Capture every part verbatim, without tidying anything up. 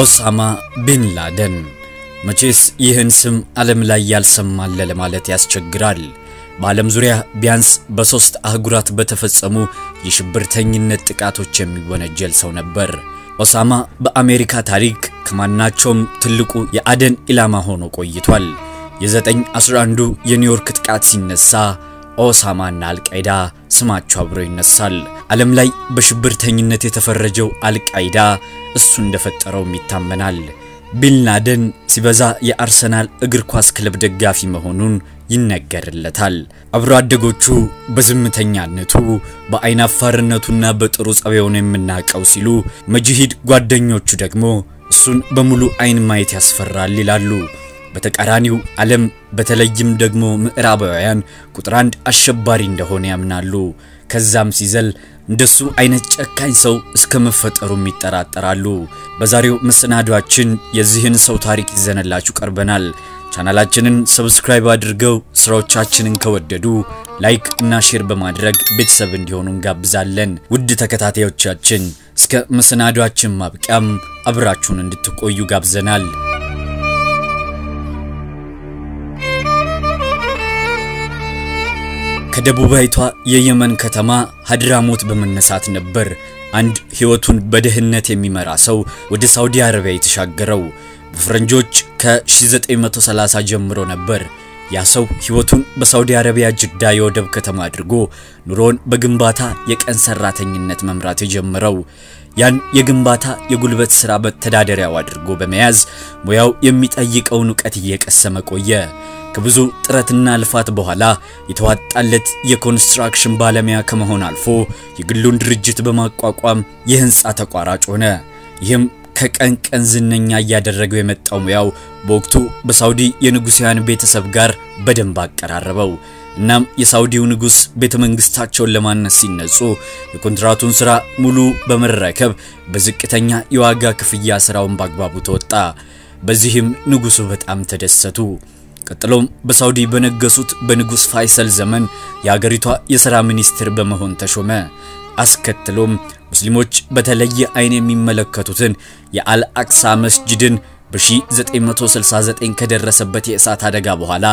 ኦሳማ ቢን ላደን መቼስ ይህን ስም ዓለም ላይ ያልሰማል ለማለት ያስቸግራል። በዓለም ዙሪያ ቢያንስ በሶስት አህጉራት በተፈጸሙ የሽብርተኝነት ጥቃቶች የሚወነጀል ሰው ነበር። ኦሳማ በአሜሪካ ታሪክ ከማናቸውም ትልቁ የአደን ኢላማ ሆኖ ቆይቷል። የዘጠኝ አስራ አንዱ የኒውዮርክ ጥቃት ሲነሳ ኦሳማና አልቃይዳ ስማቸው አብሮ ይነሳል። ዓለም ላይ በሽብርተኝነት የተፈረጀው አልቃይዳ እሱ እንደፈጠረው ይታመናል። ቢን ላደን ሲበዛ የአርሰናል እግር ኳስ ክለብ ደጋፊ መሆኑን ይነገርለታል። አብሮ አደጎቹ በዝምተኛነቱ በአይናፋርነቱና በጥሩ ጸባዩ የምናቀው ሲሉ መጂሂድ ጓደኞቹ ደግሞ እሱን በሙሉ አይን ማየት ያስፈራል ይላሉ። በተቃራኒው ዓለም በተለይም ደግሞ ምዕራባውያን ቁጥር አንድ አሸባሪ እንደሆነ ያምናሉ። ከዛም ሲዘል እንደሱ አይነት ጨካኝ ሰው እስከመፈጠሩም ይጠራጠራሉ። በዛሬው መሰናዷችን የዚህን ሰው ታሪክ ይዘንላችሁ ቀርበናል። ቻናላችንን ሰብስክራይብ አድርገው ስራዎቻችንን ከወደዱ ላይክ እና ሼር በማድረግ ቤተሰብ እንዲሆኑ እንጋብዛለን። ውድ ተከታታዮቻችን እስከ መሰናዷችን ማብቂያም አብራችሁን እንድትቆዩ ጋብዘናል። ከደቡባዊቷ የየመን ከተማ ሀድራሞት በመነሳት ነበር አንድ ህይወቱን በደህነት የሚመራ ሰው ወደ ሳውዲ አረቢያ የተሻገረው። በፍረንጆች ከ1930 ጀምሮ ነበር ያ ሰው ህይወቱን በሳውዲ አረቢያ ጅዳ የወደብ ከተማ አድርጎ ኑሮን በግንባታ የቀን ሰራተኝነት መምራት የጀመረው። ያን የግንባታ የጉልበት ስራ በተዳደሪያው አድርጎ በመያዝ ሙያው የሚጠይቀውን ዕውቀት እየቀሰመ ቆየ። ከብዙ ጥረትና ልፋት በኋላ የተዋጣለት የኮንስትራክሽን ባለሙያ ከመሆን አልፎ የግሉን ድርጅት በማቋቋም የህንጻ ተቋራጭ ሆነ። ይህም ከቀን ቀን ዝነኛ ያደረገው የመጣው ሙያው በወቅቱ በሳውዲ የንጉሳውያን ቤተሰብ ጋር በደንብ አቀራረበው። እናም የሳውዲው ንጉስ ቤተመንግስታቸውን ለማነስ ሲነጹ የኮንትራቱን ስራ ሙሉ በመረከብ በዝቅተኛ የዋጋ ክፍያ ስራውን በአግባቡ ተወጣ። በዚህም ንጉሱ በጣም ተደሰቱ። ቀጥሎም በሳውዲ በነገሱት በንጉስ ፋይሰል ዘመን የሀገሪቷ የሥራ ሚኒስትር በመሆን ተሾመ። አስከትሎም ሙስሊሞች በተለየ አይን የሚመለከቱትን የአልአክሳ መስጂድን በ1969 ከደረሰበት የእሳት አደጋ በኋላ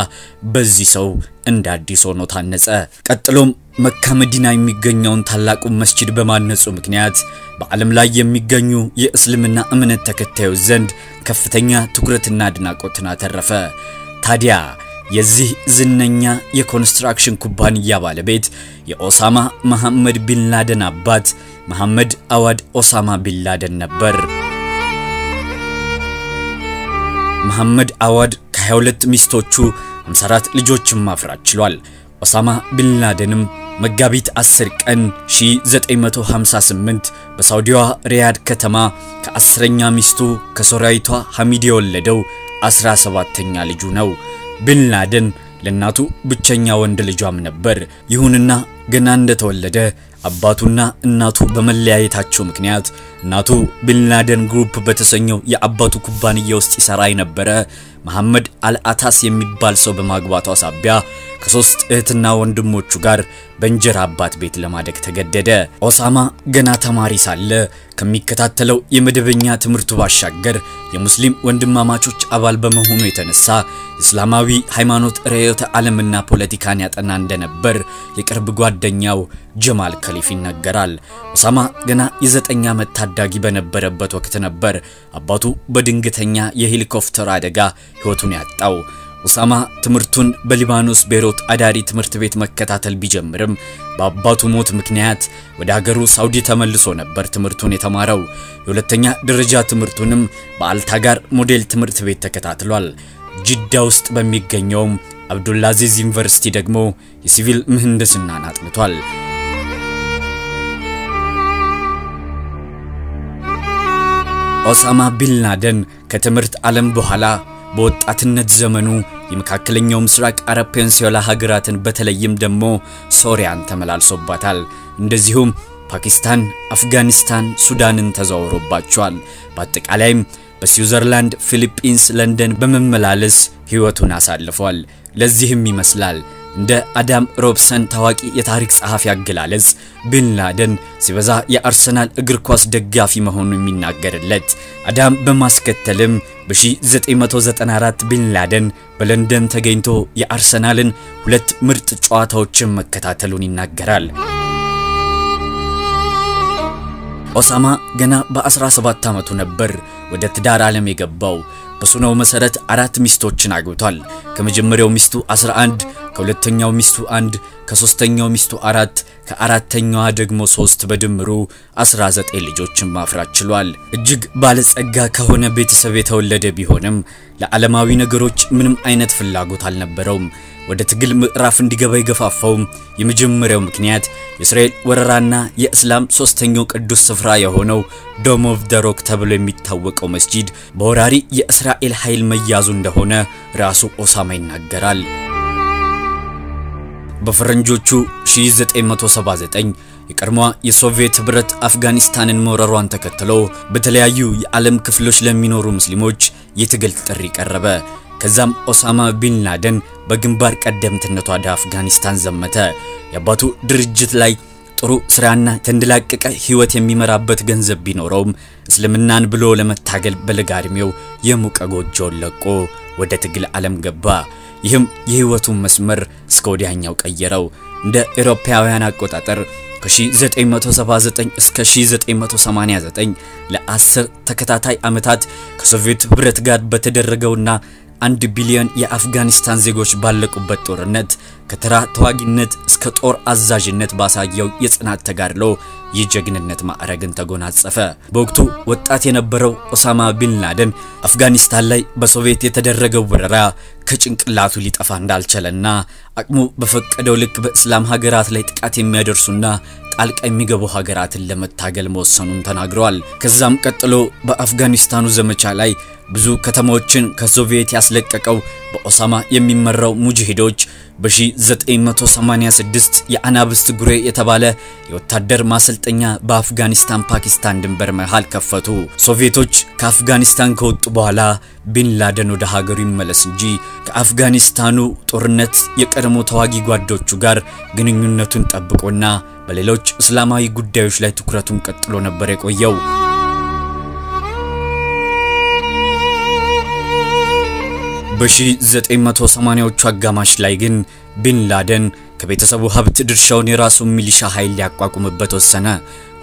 በዚህ ሰው እንደ አዲስ ሆኖ ታነጸ። ቀጥሎም መካ መዲና የሚገኘውን ታላቁ መስጂድ በማነጹ ምክንያት በዓለም ላይ የሚገኙ የእስልምና እምነት ተከታዮች ዘንድ ከፍተኛ ትኩረትና አድናቆትን አተረፈ። ታዲያ የዚህ ዝነኛ የኮንስትራክሽን ኩባንያ ባለቤት የኦሳማ መሐመድ ቢን ላደን አባት መሐመድ አዋድ ኦሳማ ቢን ላደን ነበር። መሐመድ አዋድ ከ22 ሚስቶቹ አምሳ አራት ልጆችን ማፍራት ችሏል። ኦሳማ ቢን ላደንም መጋቢት አስር ቀን ዘጠኝ መቶ ሃምሳ ስምንት በሳውዲዋ ሪያድ ከተማ ከ10ኛ ሚስቱ ከሶራይቷ ሐሚድ ወለደው አስራ ሰባተኛ ልጁ ነው። ቢን ላደን ለናቱ ብቸኛ ወንድ ልጇም ነበር። ይሁንና ገና እንደተወለደ አባቱና እናቱ በመለያየታቸው ምክንያት እናቱ ቢን ላደን ግሩፕ በተሰኘው የአባቱ ኩባንያ ውስጥ ይሰራ የነበረ መሐመድ አልአታስ የሚባል ሰው በማግባቷ ሳቢያ ከሶስት እህትና ወንድሞቹ ጋር በእንጀራ አባት ቤት ለማደግ ተገደደ። ኦሳማ ገና ተማሪ ሳለ ከሚከታተለው የመደበኛ ትምህርቱ ባሻገር የሙስሊም ወንድማማቾች አባል በመሆኑ የተነሳ እስላማዊ ሃይማኖት ርዕዮተ ዓለምና ፖለቲካን ያጠና እንደነበር የቅርብ ጓደኛው ጀማል ከሊፍ ይነገራል። ኦሳማ ገና የ9 ዓመት ታዳጊ በነበረበት ወቅት ነበር አባቱ በድንገተኛ የሄሊኮፕተር አደጋ ህይወቱን ያጣው። ኦሳማ ትምርቱን በሊባኖስ ቤሮት አዳሪ ትምርት ቤት መከታተል ቢጀምርም በአባቱ ሞት ምክንያት ወደ ሀገሩ ሳውዲ ተመልሶ ነበር ትምርቱን የተማረው። የሁለተኛ ደረጃ ትምርቱንም በአልታጋር ሞዴል ትምርት ቤት ተከታትሏል። ጅዳ ውስጥ በሚገኘው አብዱላዚዝ ዩኒቨርሲቲ ደግሞ የሲቪል ምህንድስናን አጥንቷል። ኦሳማ ቢን ላደን ከትምርት ዓለም በኋላ በወጣትነት ዘመኑ የመካከለኛው ምስራቅ አረብ ፔንሲዮላ ሀገራትን በተለይም ደግሞ ሶሪያን ተመላልሶባታል። እንደዚሁም ፓኪስታን፣ አፍጋኒስታን፣ ሱዳንን ተዘዋውሮባቸዋል። በአጠቃላይም በስዊዘርላንድ፣ ፊሊፒንስ፣ ለንደን በመመላለስ ህይወቱን አሳልፏል። ለዚህም ይመስላል ده آدم روبسون تواقي يتاريخ صحافي جلالز بن لادن سبزا يا أرسنال إجركواس دقافي مهون من نجرلت آدم بماسك التلم بشي زت إمتى زت أنارات بن لادن بلندن تجينتو يا أرسنالن ولت مرت جواته وتشم كتاتلوني نجرال أسامة جنا بأسرع سبات تامة نبر ودت دار عالمي جباو بسونه مسارات أرات ميستو تشناجوتال كمجمريو ميستو أسرعند كولتنيو ميستو أند كسوستنيو ميستو أرات كأراتنيو هدجمو سوست بدمرو أسرازت إللي جوتشم مافرات شلوال الجج بالس أجا كهونا بيت سبيته ولده بيهونم لعلماوي نجروج منم أينت في اللاجوتال نبروم ودت قلم رافن دجاجي جفافهم يمجمريو مكنيات إسرائيل وررانا يا إسلام سوستنيوك الدوس فرايا هونو دوم of the rock تبلي متوقع مسجد بوراري يا إسرائيل حيل ميازون دهونا رأسو أسامة نجرال بفرنجوچو شيزت امتو سبازت اين يكرموا يسوفيت برت افغانستانن مررون تكتلو بتليايو يعلم كفلوش لمينورو مسلموچ يتغل تري قربه كزام أسامة بن لادن بغنبار قدمتنتو اد افغانستان زمته ياباتو درجت لاي ጥሩ ስራና ተንደላቀቀ ህይወት የሚመራበት ገንዘብ ቢኖርም እስልምናን ብሎ ለመታገል በለጋድሚው የሙቀ ጎጆ ለቆ ወደ ትግል ዓለም ገባ ይህም የህይወቱ መስመር ስኮዲያኛው ቀየረው እንደ ኢሮፓውያን አቆጣጠር ከ1979 እስከ ዘጠኝ መቶ ሰማንያ ዘጠኝ ለ10 ተከታታይ አመታት ከሶቪየት ህብረት ጋር በተደረገውና አንድ ቢሊዮን የአፍጋኒስታን ዜጎች ባለቁበት ጦርነት ከተራ ተዋጊነት እስከ ጦር አዛዥነት ባሳየው የጽናት ተጋድሎ የጀግንነት ማዕረግን ተጎናጸፈ። በወቅቱ ወጣት የነበረው ኦሳማ ቢን ላደን አፍጋኒስታን ላይ በሶቪየት የተደረገው ወረራ ከጭንቅላቱ ሊጠፋ እንዳልቻለና አቅሙ በፈቀደው ልክ በእስላም ሀገራት ላይ ጥቃት የሚያደርሱና ጣልቃ የሚገቡ ሀገራትን ለመታገል መወሰኑን ተናግሯል። ከዛም ቀጥሎ በአፍጋኒስታኑ ዘመቻ ላይ ብዙ ከተሞችን ከሶቪየት ያስለቀቀው በኦሳማ የሚመራው ሙጂሂዶች በ1986 የአናብስት ጉሬ የተባለ የወታደር ማሰልጠኛ በአፍጋኒስታን ፓኪስታን ድንበር መሃል ከፈቱ። ሶቪየቶች ከአፍጋኒስታን ከወጡ በኋላ ቢን ላደን ወደ ሀገሩ ይመለስ እንጂ ከአፍጋኒስታኑ ጦርነት የቀድሞ ተዋጊ ጓዶቹ ጋር ግንኙነቱን ጠብቆና በሌሎች እስላማዊ ጉዳዮች ላይ ትኩረቱን ቀጥሎ ነበር የቆየው። بشي زت إمتى سمانية وتشجعماش لايجن بن لادن كبيت سبوا هبت درشوني راسو ميليشيا هايل يقاكم ببتو السنة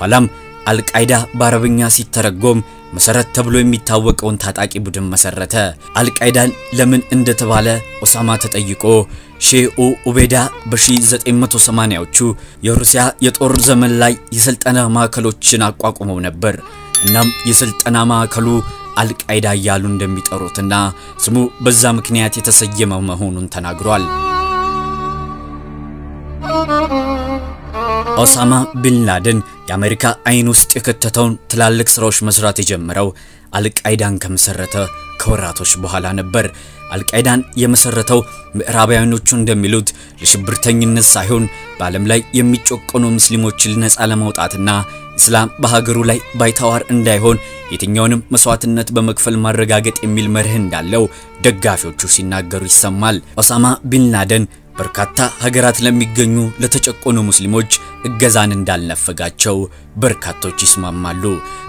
ولم القاعدة باربينيا سترقم مسارة تبلو متوقع أن تتأكي بدم مسارتها القاعدة لمن عند تباله أسامة تأيقو شيء وبدا بشي زت إمتى سمانية وتشو يروسيا يتقر زمن لاي يسلت أنا ما كلو تشناق قاكم ونبر نم يسلت أنا ما كلو አልቃይዳ ያሉ እንደሚጠሩትና ስሙ በዛ ምክንያት የተሰየመው መሆኑን ተናግሯል። ኦሳማ ቢን ላደን የአሜሪካ አይን ውስጥ የከተተውን ትላልቅ ስራዎች መስራት የጀመረው አልቃይዳን ከመሰረተ ከወራቶች በኋላ ነበር። አልቃይዳን የመሰረተው ምዕራባውያኖቹ እንደሚሉት ለሽብርተኝነት ሳይሆን በአለም ላይ የሚጮቆኑ ሙስሊሞችን ነጻ ለማውጣትና እስላም በሀገሩ ላይ ባይታዋር እንዳይሆን የትኛውንም መስዋዕትነት በመክፈል ማረጋገጥ የሚል መርህ እንዳለው ደጋፊዎቹ ሲናገሩ ይሰማል። ኦሳማ ቢን ላደን በርካታ ሀገራት ለሚገኙ ለተጨቆኑ ሙስሊሞች እገዛን እንዳልነፈጋቸው በርካቶች ይስማማሉ።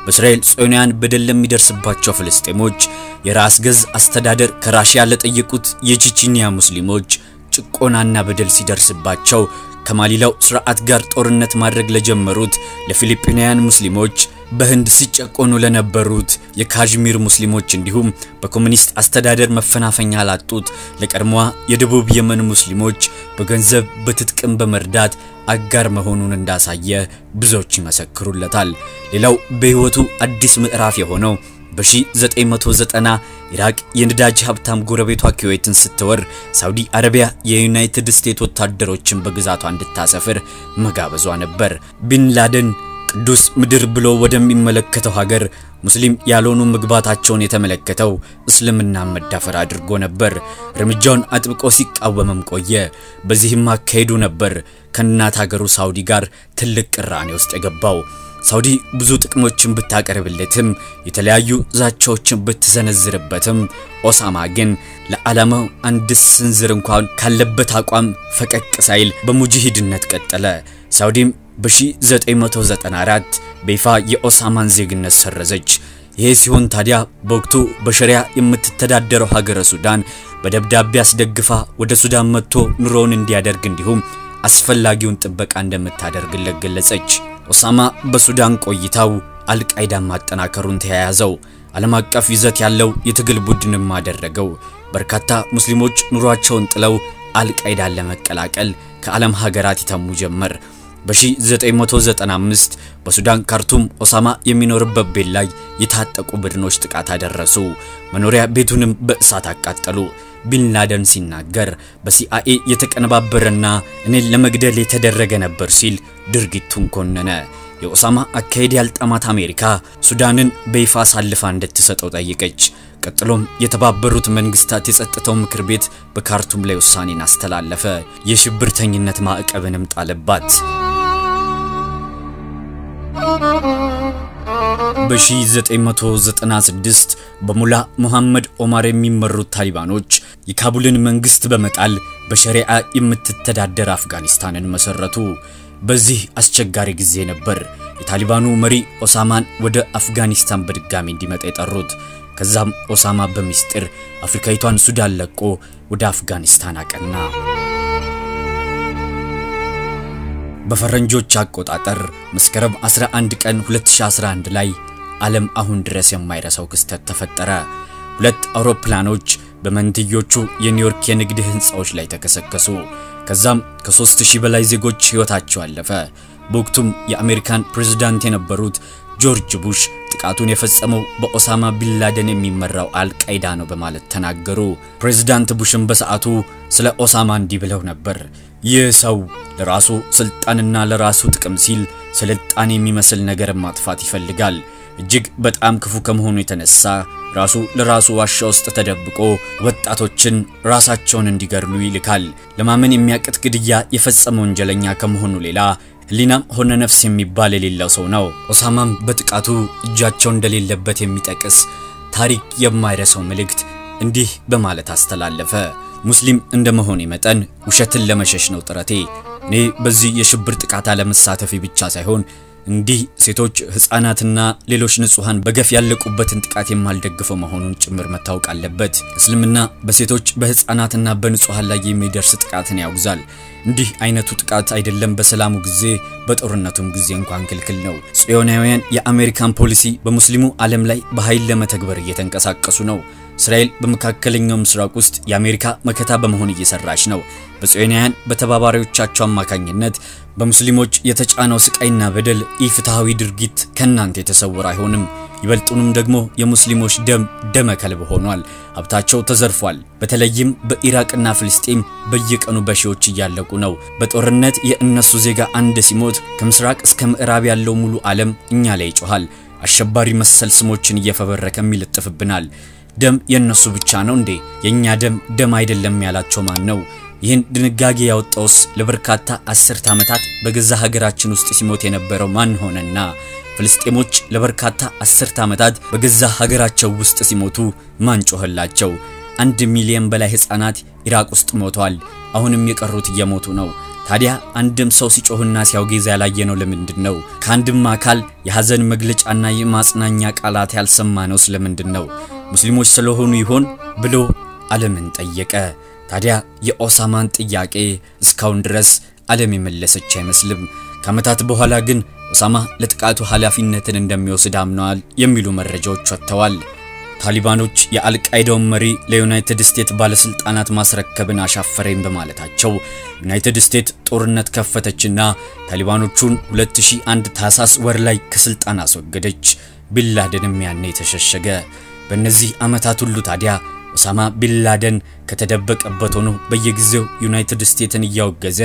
በእስራኤል ጽዮናን በደል ለሚደርስባቸው ፍልስጤሞች የራስ ገዝ አስተዳደር ከራሺያ ለጠየቁት የቺቺኒያ ሙስሊሞች ጭቆናና በደል ሲደርስባቸው ከማሊላው ስርዓት ጋር ጦርነት ማድረግ ለጀመሩት ለፊሊፒናውያን ሙስሊሞች በህንድ ሲጨቆኑ ለነበሩት የካሽሚር ሙስሊሞች እንዲሁም በኮሙኒስት አስተዳደር መፈናፈኛ ላጡት ለቀድሞ የደቡብ የመን ሙስሊሞች በገንዘብ በትጥቅም በመርዳት አጋር መሆኑን እንዳሳየ ብዙዎች ይመሰክሩለታል። ሌላው በህይወቱ አዲስ ምዕራፍ የሆነው በ1990 ኢራቅ የነዳጅ ሀብታም ጎረቤቷ ኩዌትን ስትወር ሳውዲ አረቢያ የዩናይትድ ስቴትስ ወታደሮችን በግዛቷ እንድታሰፍር መጋበዟ ነበር። ቢን ላደን ቅዱስ ምድር ብሎ ወደሚመለከተው ሀገር ሙስሊም ያልሆኑ ምግባታቸውን የተመለከተው እስልምና መዳፈር አድርጎ ነበር። ርምጃውን አጥብቆ ሲቃወምም ቆየ። በዚህም አካሄዱ ነበር ከእናት ሀገሩ ሳውዲ ጋር ትልቅ ቅራኔ ውስጥ የገባው። ሳውዲ ብዙ ጥቅሞችን በታቀረብለትም የተለያዩ ዛቻዎችን በተዘነዘረበትም ኦሳማ ግን ለዓላማው አንድ ስንዝር እንኳን ካለበት አቋም ፈቀቅ ሳይል በሙጂሂድነት ቀጠለ ሳውዲም በሺህ ዘጠኝ መቶ ዘጠና አራት በይፋ የኦሳማን ዜግነት ሰረዘች ይሄ ሲሆን ታዲያ በወቅቱ በሸሪዓ የምትተዳደረው ሀገረ ሱዳን በደብዳቤ አስደግፋ ወደ ሱዳን መጥቶ ኑሮውን እንዲያደርግ እንዲሁም አስፈላጊውን ጥበቃ እንደምታደርግለት ገለጸች ኦሳማ በሱዳን ቆይታው አልቃይዳ ማጠናከሩን ተያያዘው ዓለም አቀፍ ይዘት ያለው የትግል ቡድንም አደረገው በርካታ ሙስሊሞች ኑሯቸውን ጥለው አልቃይዳ ለመቀላቀል ከዓለም ሀገራት ይተሙ ጀመር በሺህ ዘጠኝ መቶ ዘጠና አምስት በሱዳን ካርቱም ኦሳማ የሚኖርበት ቤት ላይ የታጠቁ ቡድኖች ጥቃት አደረሱ መኖሪያ ቤቱንም በእሳት አቃጠሉ ቢን ላደን ሲናገር በሲአይኤ የተቀነባበረና እኔ ለመግደል የተደረገ ነበር ሲል ድርጊቱን ኮነነ የኦሳማ አካይድ ያልጣማት አሜሪካ ሱዳንን በይፋ ሳልፋ እንድትሰጠው ጠይቀች ቀጥሎም የተባበሩት መንግስታት የጸጥታው ምክር ቤት በካርቱም ላይ ውሳኔን አስተላለፈ የሽብርተኝነት ማዕቀብንም ጣለባት በሺህ ዘጠኝ መቶ ዘጠና ስድስት በሙላ መሐመድ ኦማር የሚመሩት ታሊባኖች የካቡልን መንግስት በመጣል በሸሪዓ የምትተዳደር አፍጋኒስታንን መሰረቱ በዚህ አስቸጋሪ ጊዜ ነበር የታሊባኑ መሪ ኦሳማን ወደ አፍጋኒስታን በድጋሚ እንዲመጣ የጠሩት ከዛም ኦሳማ በሚስጥር አፍሪካዊቷን ሱዳን ለቆ ወደ አፍጋኒስታን አቀና በፈረንጆች አቆጣጠር መስከረም አስራ አንድ ቀን ሁለት ሺህ አስራ አንድ ላይ ዓለም አሁን ድረስ የማይረሳው ክስተት ተፈጠረ ሁለት አውሮፕላኖች በመንትዮቹ የኒውዮርክ የንግድ ህንጻዎች ላይ ተከሰከሱ ከዛም ከ3000 በላይ ዜጎች ህይወታቸው አለፈ በወቅቱም የአሜሪካን ፕሬዝዳንት የነበሩት ጆርጅ ቡሽ ጥቃቱን የፈጸመው በኦሳማ ቢን ላደን የሚመራው አልቃይዳ ነው በማለት ተናገሩ ፕሬዝዳንት ቡሽም በሰዓቱ ስለ ኦሳማ እንዲህ ብለው ነበር ይህ ሰው ለራሱ ስልጣንና ለራሱ ጥቅም ሲል ስልጣን የሚመስል ነገር ማጥፋት ይፈልጋል እጅግ በጣም ክፉ ከመሆኑ የተነሳ ራሱ ለራሱ ዋሻ ውስጥ ተደብቆ ወጣቶችን ራሳቸውን እንዲገርሉ ይልካል ለማመን የሚያቅት ግድያ የፈጸመው ወንጀለኛ ከመሆኑ ሌላ ህሊናም ሆነ ነፍስ የሚባል የሌለው ሰው ነው ኦሳማም በጥቃቱ እጃቸው እንደሌለበት የሚጠቅስ ታሪክ የማይረሳው መልእክት እንዲህ በማለት አስተላለፈ ሙስሊም እንደመሆኔ መጠን ውሸትን ለመሸሽ ነው ጥረቴ እኔ በዚህ የሽብር ጥቃት አለመሳተፌ ብቻ ሳይሆን እንዲህ ሴቶች ህፃናትና ሌሎች ንጹሃን በገፍ ያለቁበትን ጥቃት የማልደግፈው መሆኑን ጭምር መታወቅ አለበት እስልምና በሴቶች በህፃናትና በንጹሃን ላይ የሚደርስ ጥቃትን ያውግዛል እንዲህ አይነቱ ጥቃት አይደለም በሰላሙ ጊዜ በጦርነቱም ጊዜ እንኳን ክልክል ነው ጽዮናውያን የአሜሪካን ፖሊሲ በሙስሊሙ ዓለም ላይ በኃይል ለመተግበር እየተንቀሳቀሱ ነው እስራኤል በመካከለኛው ምስራቅ ውስጥ የአሜሪካ መከታ በመሆን እየሰራች ነው በጽዮናውያን በተባባሪዎቻቸው አማካኝነት በሙስሊሞች የተጫነው ስቃይና በደል ኢፍትሃዊ ድርጊት ከናንተ የተሰወረ አይሆንም ይበልጡንም ደግሞ የሙስሊሞች ደም ደመ ከልብ ሆኗል አብታቸው ተዘርፏል በተለይም በኢራቅና ፍልስጤም በየቀኑ በሺዎች ያለቁ ነው በጦርነት የእነሱ ዜጋ አንድ ሲሞት ከምስራቅ እስከ ምዕራብ ያለው ሙሉ ዓለም እኛ ላይ ይጮሃል አሸባሪ መሰል ስሞችን እየፈበረከም ይልጥፍብናል ደም የነሱ ብቻ ነው እንዴ የኛ ደም ደም አይደለም ያላቸው ማን ነው ይህን ድንጋጌ ያወጣውስ ለበርካታ አስርት ዓመታት በገዛ ሀገራችን ውስጥ ሲሞት የነበረው ማን ሆነና ፍልስጤሞች ለበርካታ አስርት ዓመታት በገዛ ሀገራቸው ውስጥ ሲሞቱ ማን ጮህላቸው አንድ ሚሊየን በላይ ህፃናት ኢራቅ ውስጥ ሞተዋል አሁንም የቀሩት እየሞቱ ነው ታዲያ አንድም ሰው ሲጮህና ሲያውግዝ ያላየነው ለምንድን ነው ካንድም አካል የሐዘን መግለጫና የማጽናኛ ቃላት ያልሰማነው ስለምንድን ነው ሙስሊሞች ስለሆኑ ይሆን ብሎ ዓለምን ጠየቀ ታዲያ የኦሳማን ጥያቄ እስካሁን ድረስ ዓለም የመለሰች አይመስልም ከመታት በኋላ ግን ኦሳማ ለጥቃቱ ኃላፊነትን እንደሚወስድ አምነዋል የሚሉ መረጃዎች ወጥተዋል ታሊባኖች የአልቃይዳውን መሪ ለዩናይትድ ስቴትስ ባለስልጣናት ማስረከብን አሻፈረኝ በማለታቸው ዩናይትድ ስቴትስ ጦርነት ከፈተችና ታሊባኖቹን ሁለት ሺህ አንድ ታህሳስ ወር ላይ ከስልጣን አስወገደች ቢን ላደንም ያኔ ተሸሸገ በእነዚህ አመታት ሁሉ ታዲያ ኦሳማ ቢን ላደን ከተደበቀበት ሆኖ በየጊዜው ዩናይትድ ስቴትስን እያወገዘ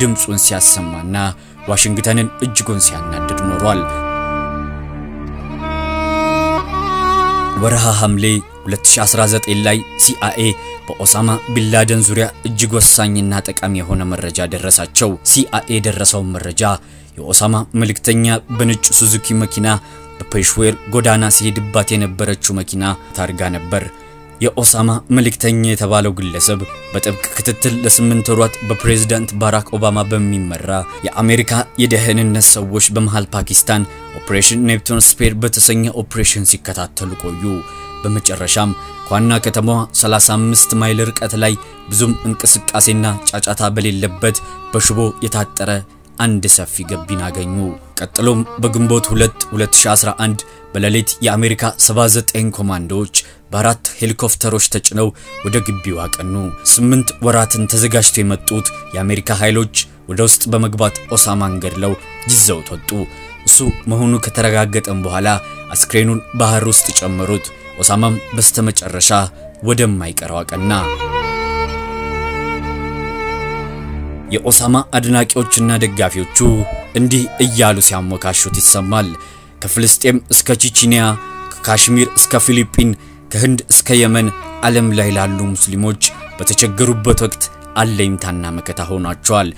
ድምጹን ሲያሰማና ዋሽንግተንን እጅጉን ሲያናድድ ኖሯል وراها حمله ألفين وتسعة عشر إلّاي سي آي إيه بأسامة بن لادن زوريا اجيغو ساني ناتك أمي هون مرجا درساتشو سي آي إيه درساو مرجا يو أسامة ملكتنيا بنج سوزوكي مكينا بپیشویر گودانا سید باتین برچو مکینا تارگان بر یا ኦሳማ ملکتنی تبالو گلسب بتبک کتتل لسمنتروات با پریزیدنت باراک اوباما بمیمره یا امریکا یدهنن نسوش بمحل پاکستان اپریشن نیپتون سپیر بتسنی اپریشن سکتات تلوکویو بمجرشام خوانا کتمو سلاسا مست مایلرک اتلای بزوم انکسک اسینا چاچاتا بلی لبت بشبو یتاتره عند سفي جبنا جنو كتلوم بجنبوت ولد ولد شاسرة عند بلاليت يا أمريكا سبازت إن كوماندوش بارات هليكوفتروش تجنو ودق بيواك إنه سمنت ورات انتزجش في متوت يا أمريكا هيلوج ودوست بمقبات أسامة جرلو جزوت هتو سو مهونو كترجعت أمبهلا أسكرينون بهاروس تجمرود أسامة بستمج الرشا ودم مايك رواك إنه يا أسامة أدناك أوجنا دقافيو تشو اندي إيالو سيامو كاشو تتسامال كفلسطين اسكا تشينيا ككاشمير اسكا فيليبين كهند اسكا يمن عالم لايلالو مسلموج بتشجروبت وقت الليم تانا مكتاهونا تشوال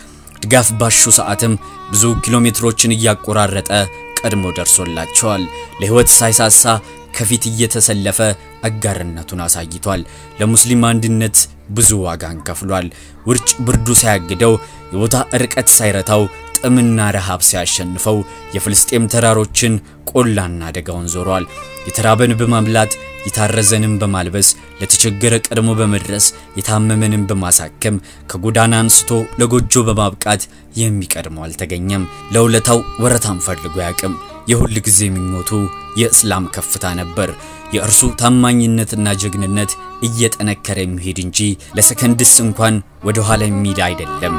دقاف باشو ساعتم بزو كيلومتروجن ياقورار رتا كرمو درسولا تشوال لهوت سايساسا كفيتي يتسلفة أجارنتنا ساجيتوال لمسلمان دنت بزواجان كفلوال ورج بردو ساجدو يوضع ركعت سيرتاو تأمننا رهاب سياشن فو يفلسطين تراروتشن كلنا دجون زوال يترابن بمبلات يترزنن بمالبس لتشجرك أرمو بمدرس يتهممن بمساكم كجودانان ستو لجوجو بمابكات يميك أرمو التجنيم لولتاو ورتهم فرلجواكم يهولك زمين موتو يسلام كفتان بر يأرسو تمانينت ناجقننت إيات أنا كريم هيدنجي لسكن دسنقان ودوهالي ميداي دلم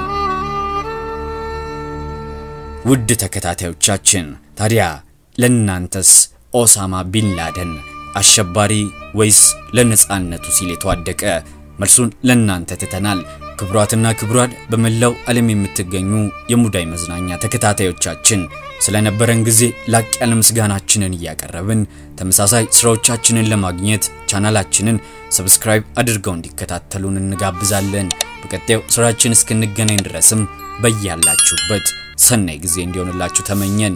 ود تكتاتيو تشاتشن تاريا لننانتس أسامة بن لادن الشباري ويس لنس آن تسيلي توادك مرسون لننانت تتنال كبراتنا كبرات بملو ألمي متقنو يموداي مزنانيا تكتاتيو تشاتشن سلنا برنجزي لاك ألمسجانا تشنن ياكربن تمساساي سرو تشنن لماجنيت قناة تشنن سبسكرايب أدرجون دكتات تلون النجاب زالن بكتيو سرا تشنس كنجنين رسم بيا لا تشوبت سنة جزين ديون لا تشوتمين.